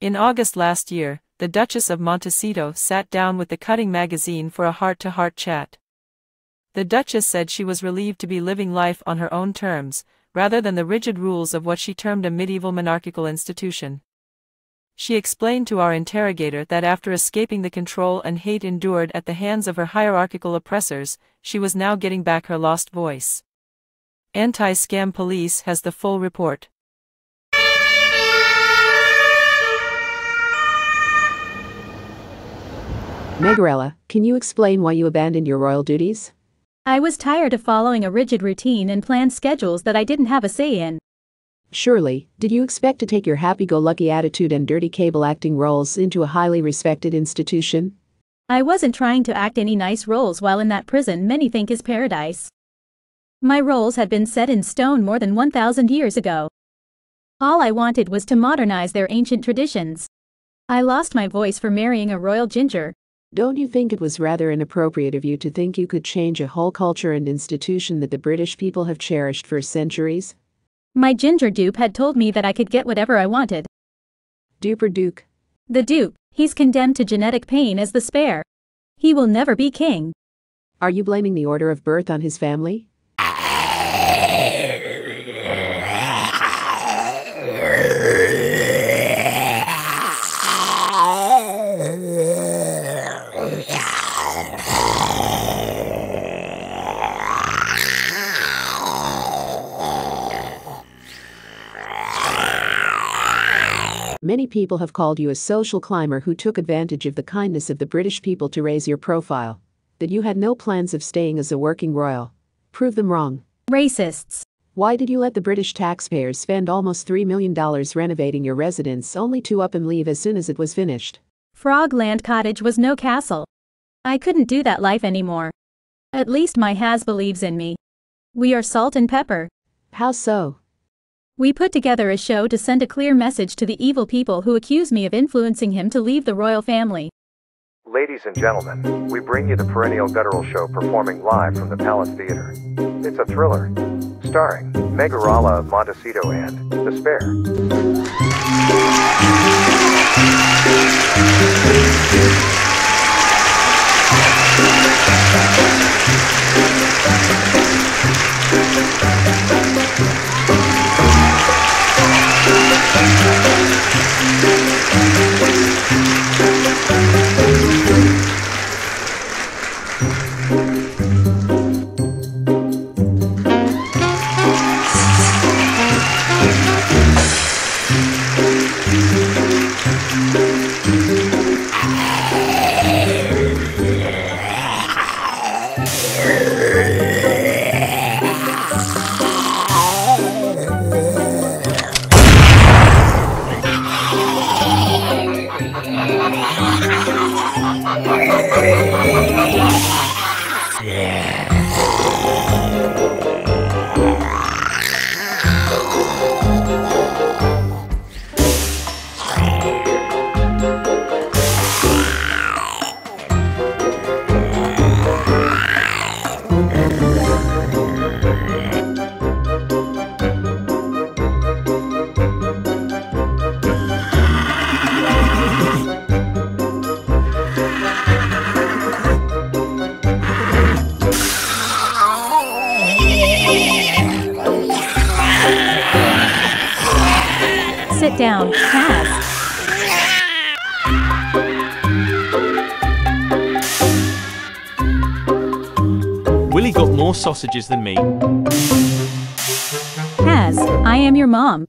In August last year, the Duchess of Montecito sat down with the Cutting Magazine for a heart-to-heart chat. The Duchess said she was relieved to be living life on her own terms, rather than the rigid rules of what she termed a medieval monarchical institution. She explained to our interrogator that after escaping the control and hate endured at the hands of her hierarchical oppressors, she was now getting back her lost voice. Anti-Scam Police has the full report. Megarella, can you explain why you abandoned your royal duties? I was tired of following a rigid routine and planned schedules that I didn't have a say in. Surely, did you expect to take your happy-go-lucky attitude and dirty cable-acting roles into a highly respected institution? I wasn't trying to act any nice roles while in that prison many think is paradise. My roles had been set in stone more than 1,000 years ago. All I wanted was to modernize their ancient traditions. I lost my voice for marrying a royal ginger. Don't you think it was rather inappropriate of you to think you could change a whole culture and institution that the British people have cherished for centuries? My ginger dupe had told me that I could get whatever I wanted. Dupe or Duke? The Dupe. He's condemned to genetic pain as the Spare. He will never be king. Are you blaming the order of birth on his family? Many people have called you a social climber who took advantage of the kindness of the British people to raise your profile. That you had no plans of staying as a working royal. Prove them wrong. Racists. Why did you let the British taxpayers spend almost $3 million renovating your residence only to up and leave as soon as it was finished? Frogland Cottage was no castle. I couldn't do that life anymore. At least my has believes in me. We are salt and pepper. How so? We put together a show to send a clear message to the evil people who accuse me of influencing him to leave the royal family. Ladies and gentlemen, we bring you the perennial guttural show performing live from the Palace Theater. It's a thriller, starring Megarella of Montecito and The Spare. Sit down, pass. Willie got more sausages than me. Pass, I am your mom.